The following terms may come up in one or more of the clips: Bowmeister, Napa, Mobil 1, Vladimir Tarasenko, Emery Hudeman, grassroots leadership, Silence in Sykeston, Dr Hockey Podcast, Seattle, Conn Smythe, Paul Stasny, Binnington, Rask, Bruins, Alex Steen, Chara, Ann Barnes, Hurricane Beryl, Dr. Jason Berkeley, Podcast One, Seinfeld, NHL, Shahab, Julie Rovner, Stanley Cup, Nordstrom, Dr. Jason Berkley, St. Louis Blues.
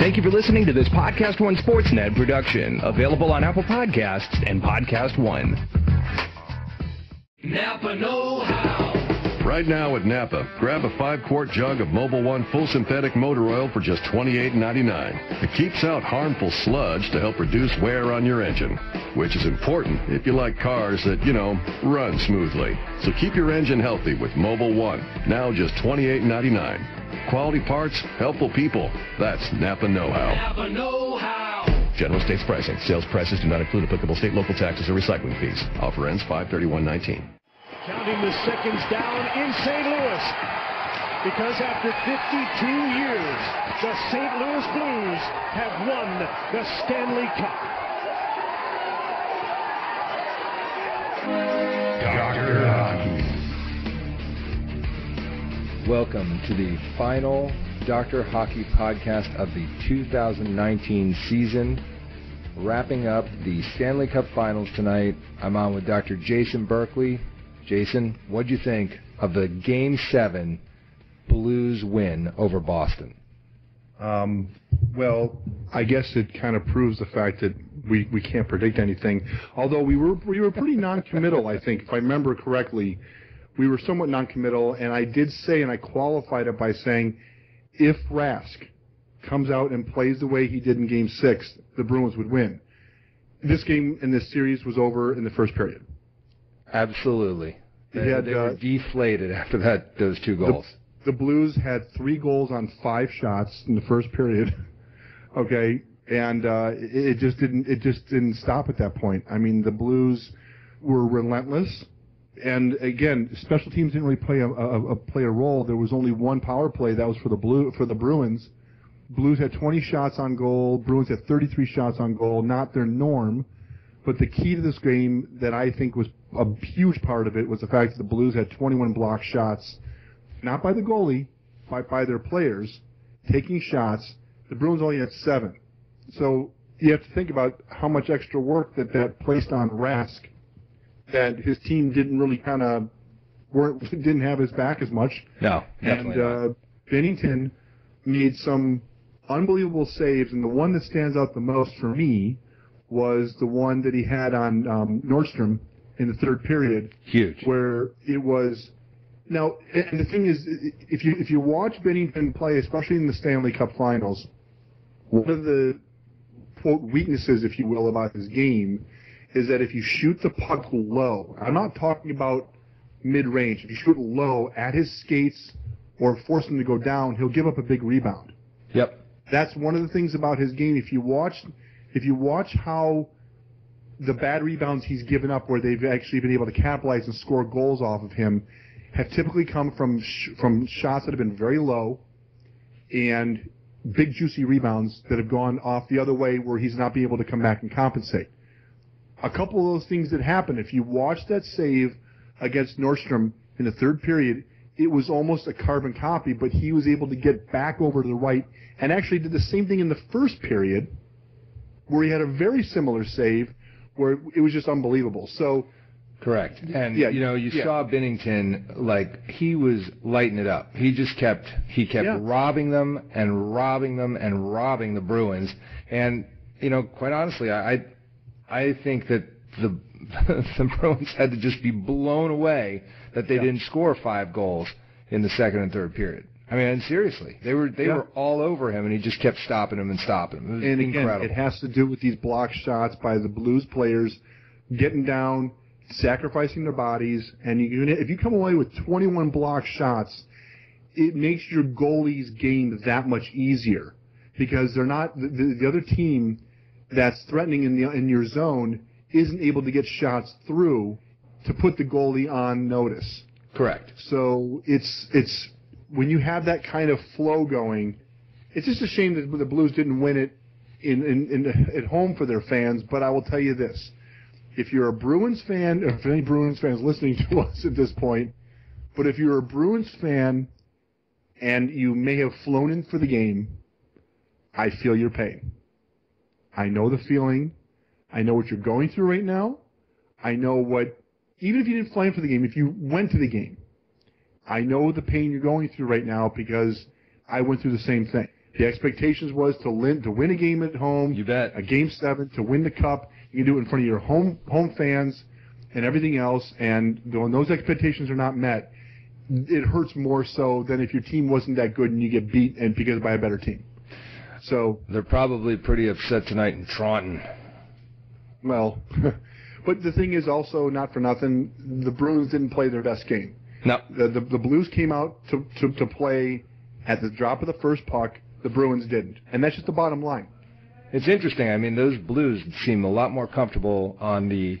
Thank you for listening to this Podcast One Sportsnet production, available on Apple Podcasts and Podcast One. Napa know-how. Right now at Napa, grab a 5-quart jug of Mobil 1 full synthetic motor oil for just $28.99. It keeps out harmful sludge to help reduce wear on your engine, which is important if you like cars that, you know, run smoothly. So keep your engine healthy with Mobil 1, now just $28.99. Quality parts, helpful people. That's Napa know-how. Napa know-how. General states pricing. Sales prices do not include applicable state, local taxes, or recycling fees. Offer ends 5/31/19. Counting the seconds down in St. Louis, because after 52 years, the St. Louis Blues have won the Stanley Cup. Dr. Hockey. Welcome to the final Dr. Hockey Podcast of the 2019 season. Wrapping up the Stanley Cup Finals tonight, I'm on with Dr. Jason Berkeley. Jason, what do you think of the Game 7 Blues win over Boston? Well, I guess it kind of proves the fact that we can't predict anything. Although we were pretty non-committal, I think, if I remember correctly. We were somewhat noncommittal, and I did say, and I qualified it by saying, if Rask comes out and plays the way he did in Game 6, the Bruins would win. This game in this series was over in the first period. Absolutely. They were deflated after that, those two goals. The Blues had 3 goals on 5 shots in the first period. Okay, and it just didn't stop at that point. I mean, the Blues were relentless. And again, special teams didn't really play a role. There was only one power play that was for the Bruins. Blues had 20 shots on goal. Bruins had 33 shots on goal. Not their norm, but the key to this game that I think was a huge part of it was the fact that the Blues had 21 block shots, not by the goalie, by their players taking shots. The Bruins only had 7. So you have to think about how much extra work that placed on Rask. That his team didn't really didn't have his back as much. No, definitely not. And Binnington made some unbelievable saves, and the one that stands out the most for me was the one that he had on Nordstrom in the third period. Huge. Where it was now, and the thing is, if you watch Binnington play, especially in the Stanley Cup Finals, one of the quote weaknesses, if you will, about his game is that if you shoot the puck low, I'm not talking about mid-range, if you shoot low at his skates or force him to go down, he'll give up a big rebound. Yep. That's one of the things about his game. If you watch how the bad rebounds he's given up, where they've actually been able to capitalize and score goals off of him, have typically come from shots that have been very low and big juicy rebounds that have gone off the other way where he's not been able to come back and compensate. A couple of those things that happened, if you watch that save against Nordstrom in the third period, it was almost a carbon copy, but he was able to get back over to the right and actually did the same thing in the first period where he had a very similar save where it was just unbelievable. So, correct. And, yeah, you saw Binnington, like, he was lighting it up. He just kept robbing them and robbing them and robbing the Bruins. And, quite honestly, I think that the Bruins had to just be blown away that they didn't score 5 goals in the second and third period. I mean, seriously, they were all over him, and he just kept stopping him and stopping him. It was incredible. Again, it has to do with these block shots by the Blues players getting down, sacrificing their bodies, and if you come away with 21 block shots, it makes your goalie's game that much easier because they're not the other team that's threatening in your zone isn't able to get shots through to put the goalie on notice. Correct. So it's when you have that kind of flow going, it's just a shame that the Blues didn't win it at home for their fans. But I will tell you this: if you're a Bruins fan, or if any Bruins fans listening to us at this point, but if you're a Bruins fan and you may have flown in for the game, I feel your pain. I know the feeling. I know what you're going through right now. I know even if you didn't fly in for the game, if you went to the game, I know the pain you're going through right now because I went through the same thing. The expectations was to win a game at home. You bet. A game seven, to win the cup. You can do it in front of your home fans and everything else. And when those expectations are not met, it hurts more so than if your team wasn't that good and you get beat and because by a better team. So they're probably pretty upset tonight in Taunton. Well, but the thing is also, not for nothing, the Bruins didn't play their best game. No. The Blues came out to play at the drop of the first puck. The Bruins didn't. And that's just the bottom line. It's interesting. I mean, those Blues seem a lot more comfortable on the...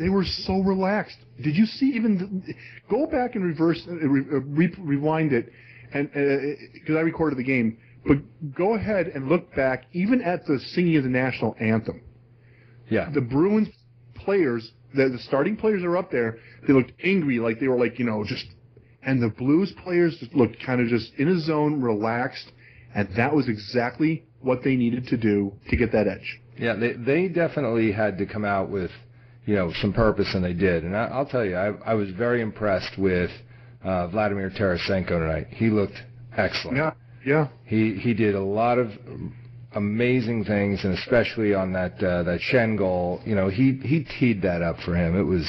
They were so relaxed. Did you see even... Go back and rewind it, and because I recorded the game. But go ahead and look back even at the singing of the national anthem. Yeah. The Bruins players, the starting players are up there. They looked angry, like they were like, you know, just... And the Blues players just looked kind of just in a zone, relaxed, and that was exactly what they needed to do to get that edge. Yeah, they definitely had to come out with, you know, some purpose, and they did. And I'll tell you, I was very impressed with Vladimir Tarasenko tonight. He looked excellent. Yeah, yeah. He did a lot of amazing things, and especially on that Shen goal, you know, he teed that up for him. It was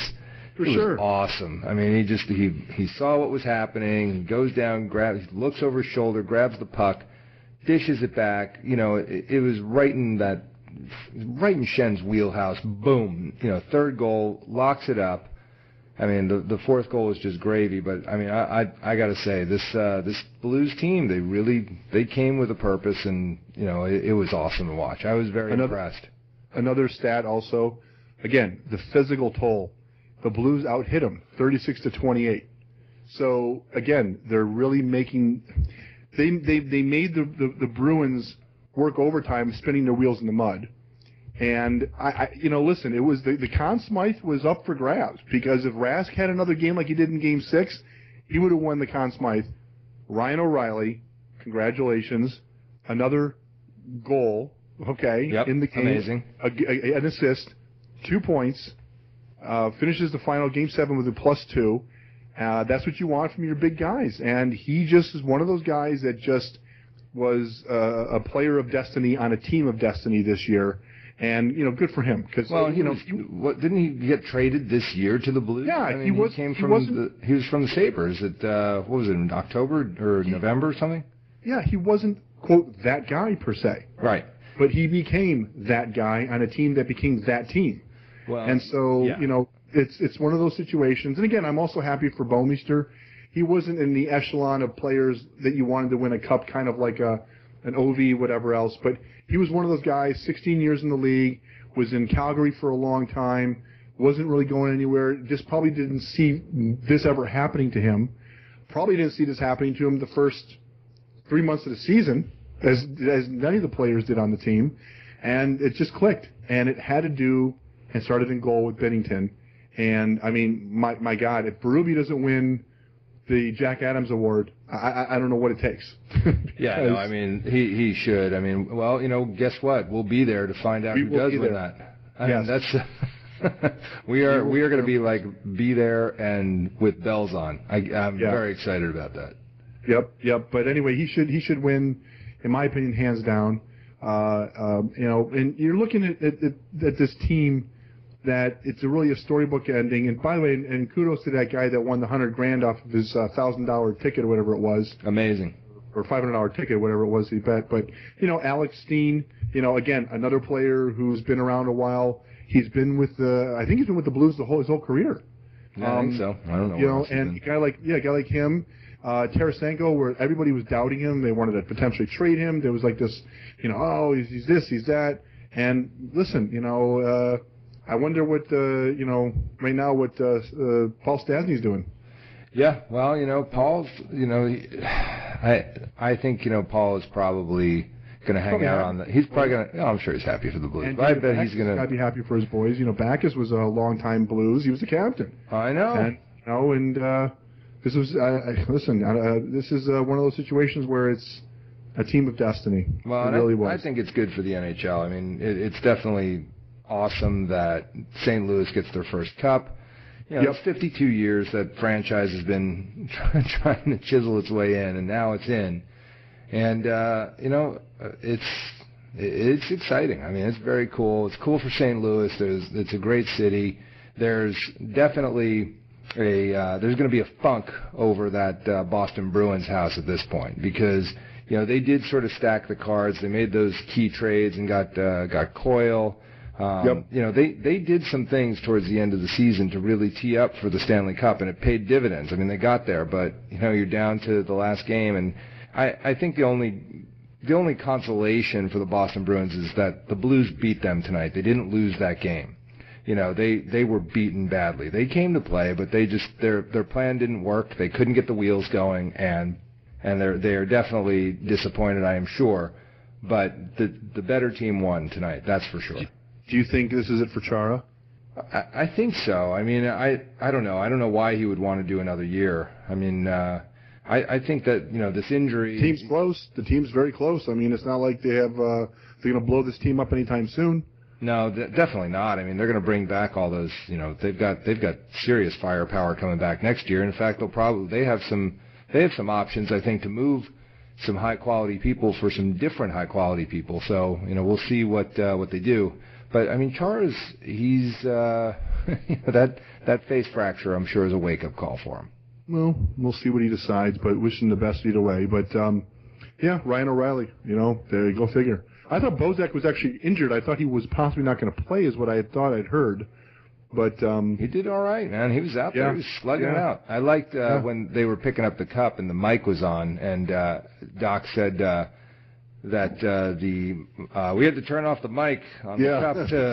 awesome. I mean, he saw what was happening. He goes down, grabs, looks over his shoulder, grabs the puck, dishes it back. You know, it was right in Shen's wheelhouse. Boom. You know, third goal, locks it up. I mean, the fourth goal was just gravy. But I mean, I gotta say, this Blues team, they came with a purpose, and you know, it was awesome to watch. I was very impressed. Another stat also, again, the physical toll. The Blues out-hit them, 36-28. So again, they're really making. They made the Bruins work overtime, spinning their wheels in the mud. And I you know, listen, it was the Conn Smythe was up for grabs, because if Rask had another game like he did in Game 6, he would have won the Conn Smythe. Ryan O'Reilly, congratulations, another goal. Okay, yep, in the game, amazing, an assist, 2 points. Finishes the final Game 7 with a +2. That's what you want from your big guys. And he just is one of those guys that just was a player of destiny on a team of destiny this year. And, you know, good for him. Because, well, you know, didn't he get traded this year to the Blues? Yeah, I mean, he was from the Sabres at, what was it, in October or November or something? Yeah, he wasn't, quote, that guy per se. Right. But he became that guy on a team that became that team. Well, and so, yeah, you know, it's one of those situations. And again, I'm also happy for Bowmeister. He wasn't in the echelon of players that you wanted to win a cup, kind of like an OV, whatever else. But he was one of those guys, 16 years in the league, was in Calgary for a long time, wasn't really going anywhere, just probably didn't see this ever happening to him. Probably didn't see this happening to him the first 3 months of the season, as none of the players did on the team. And it just clicked. And it had to do... and started in goal with Binnington. And, I mean, my God, if Berube doesn't win the Jack Adams Award, I don't know what it takes. Yeah, no, I mean, he should. I mean, well, you know, guess what? We'll be there to find out who does win that. I mean, that's we are going to be there and with bells on. I'm very excited about that. Yep. But anyway, he should win, in my opinion, hands down. You know, and you're looking at this team. That it's really a storybook ending. And by the way, and kudos to that guy that won the $100 grand off of his $1,000 ticket or whatever it was. Amazing. Or $500 ticket, whatever it was he bet. But, you know, Alex Steen, you know, again, another player who's been around a while. He's been with the, I think he's been with the Blues his whole career. Yeah, I think so. I don't know. You know, and a guy like him, Tarasenko, where everybody was doubting him. They wanted to potentially trade him. There was like this, you know, oh, he's this, he's that. And listen, you know, I wonder what, you know, right now what Paul Stasny's doing. Yeah, well, you know, Paul's, you know, I think, you know, Paul is probably going to hang out on that. He's probably going to, I'm sure he's happy for the Blues. And but I bet he's going to be happy for his boys. You know, Backus was a long-time Blues. He was the captain. I know. And, you know, and this was, listen, this is one of those situations where it's a team of destiny. Well, it really was. I think it's good for the NHL. I mean, it's definitely... awesome that St. Louis gets their first cup. You know, It's 52 years that franchise has been trying to chisel its way in, and now it's in. And, you know, it's exciting. I mean, it's very cool. It's cool for St. Louis. It's a great city. There's definitely there's going to be a funk over that Boston Bruins house at this point, because, you know, they did sort of stack the cards. They made those key trades and got Coyle. Yep. You know, they did some things towards the end of the season to really tee up for the Stanley Cup, and it paid dividends. I mean, they got there, but, you know, you're down to the last game, and I think the only consolation for the Boston Bruins is that the Blues beat them tonight. They didn't lose that game. You know, they were beaten badly. They came to play, but they just their plan didn't work. They couldn't get the wheels going, and they are definitely disappointed, I am sure. But the better team won tonight, that's for sure. Do you think this is it for Chara? I think so. I mean, I don't know. I don't know why he would want to do another year. I mean, I think that, you know, this injury... The team's close. The team's very close. I mean, it's not like they have they're going to blow this team up anytime soon. No, definitely not. I mean, they're going to bring back all those, you know, they've got serious firepower coming back next year. In fact, they have some options, I think, to move some high quality people for some different high quality people. So, you know, we'll see what they do. But I mean, Chara's, he's that face fracture, I'm sure, is a wake up call for him. Well, we'll see what he decides, but wishing the best either way. But yeah, Ryan O'Reilly, you know, there you go, figure. I thought Bozak was actually injured. I thought he was possibly not going to play, is what I had thought I'd heard. But he did all right, man. He was out there. He was slugging it out. I liked when they were picking up the cup and the mic was on, and Doc said that we had to turn off the mic on the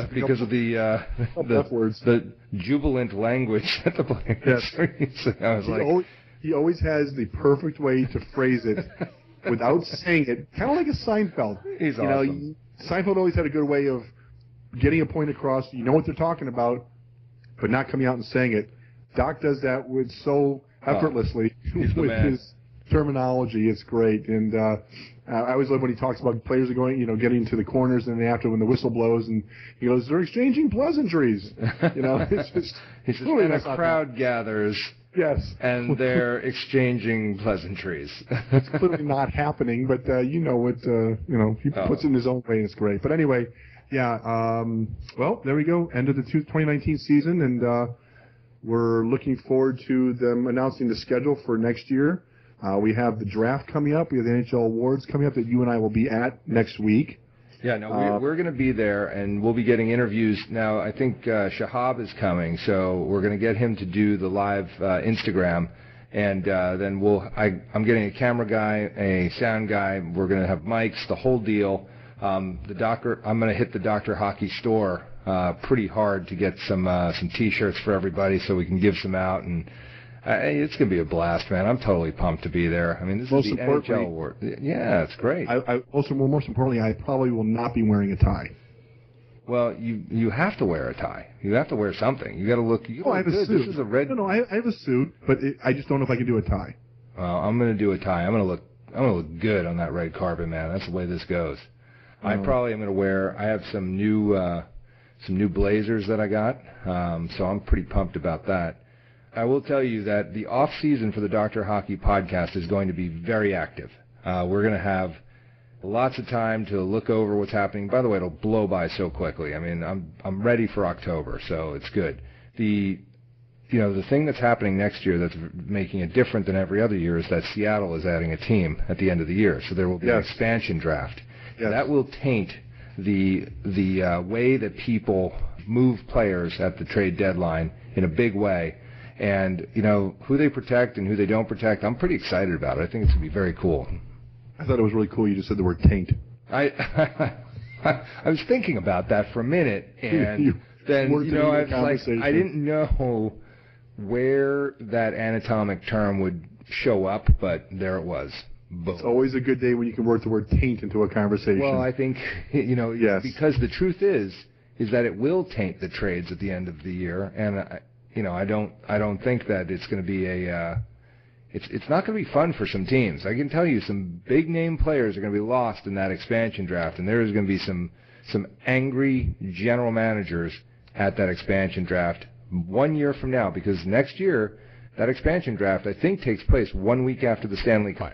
cup because of the jubilant language that the players were using. I was he always has the perfect way to phrase it without saying it, kind of like a Seinfeld. He's awesome. You know, Seinfeld always had a good way of getting a point across. You know what they're talking about, but not coming out and saying it. Doc does that with so effortlessly with his terminology. It's great. And I always love when he talks about players are going, you know, getting to the corners, and then after when the whistle blows and he goes, they're exchanging pleasantries. You know, it's just he says, and a crowd gathers. Yes. And they're exchanging pleasantries. It's clearly not happening, but you know what, you know, he puts it in his own way, and it's great. But anyway, yeah, well, there we go, end of the 2019 season, and we're looking forward to them announcing the schedule for next year. We have the draft coming up. We have the NHL awards coming up that you and I will be at next week. Yeah, no, we're going to be there, and we'll be getting interviews. Now, I think Shahab is coming, so we're going to get him to do the live Instagram, and then I'm getting a camera guy, a sound guy. We're going to have mics, the whole deal. I'm going to hit the Dr. Hockey store pretty hard to get some T-shirts for everybody so we can give some out, and it's going to be a blast, man. I'm totally pumped to be there. I mean, this is the NHL award. Yeah, it's great. Most importantly, I probably will not be wearing a tie. Well, you have to wear a tie. You have to wear something. You got to look. You look good. This is a red. No, I have a suit, but I just don't know if I can do a tie. Well, I'm going to do a tie. I'm going to look good on that red carpet, man. That's the way this goes. I probably am going to wear. I have some new blazers that I got, so I'm pretty pumped about that. I will tell you that the off-season for the Dr. Hockey podcast is going to be very active. We're going to have lots of time to look over what's happening. By the way, it'll blow by so quickly. I mean, I'm ready for October, so it's good. The thing that's happening next year that's making it different than every other year is that Seattle is adding a team at the end of the year, so there will be an expansion draft. Yes. That will taint the way that people move players at the trade deadline in a big way. And, you know, who they protect and who they don't protect, I'm pretty excited about it. I think it's going to be very cool. I thought it was really cool you just said the word taint. I was thinking about that for a minute, and I didn't know where that anatomic term would show up, but there it was. Boom. It's always a good day when you can work the word taint into a conversation. Well, I think, you know, because the truth is that it will taint the trades at the end of the year, and you know, I don't think that it's going to be it's not going to be fun for some teams. I can tell you some big name players are going to be lost in that expansion draft, and there is going to be some angry general managers at that expansion draft 1 year from now, because next year that expansion draft, I think, takes place 1 week after the Stanley Cup.